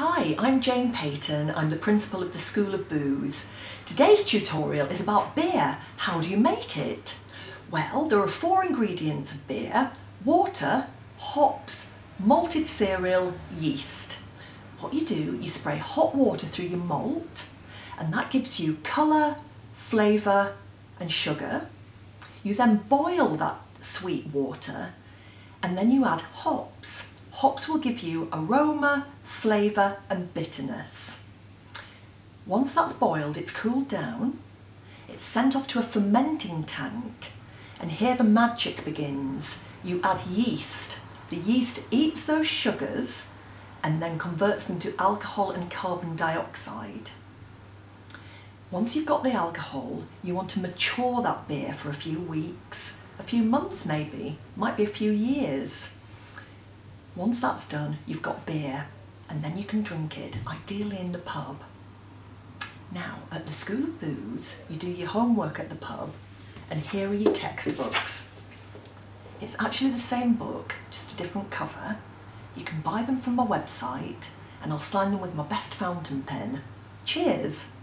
Hi, I'm Jane Peyton. I'm the principal of the School of Booze. Today's tutorial is about beer. How do you make it? Well, there are 4 ingredients of beer: water, hops, malted cereal, yeast. What you do, you spray hot water through your malt, and that gives you colour, flavour and sugar. You then boil that sweet water and then you add hops. Hops will give you aroma, flavour and bitterness. Once that's boiled, it's cooled down, it's sent off to a fermenting tank, and here the magic begins. You add yeast. The yeast eats those sugars and then converts them to alcohol and carbon dioxide. Once you've got the alcohol, you want to mature that beer for a few weeks, a few months maybe, might be a few years. Once that's done, you've got beer, and then you can drink it, ideally in the pub. Now, at the School of Booze, you do your homework at the pub, and here are your textbooks. It's actually the same book, just a different cover. You can buy them from my website, and I'll sign them with my best fountain pen. Cheers!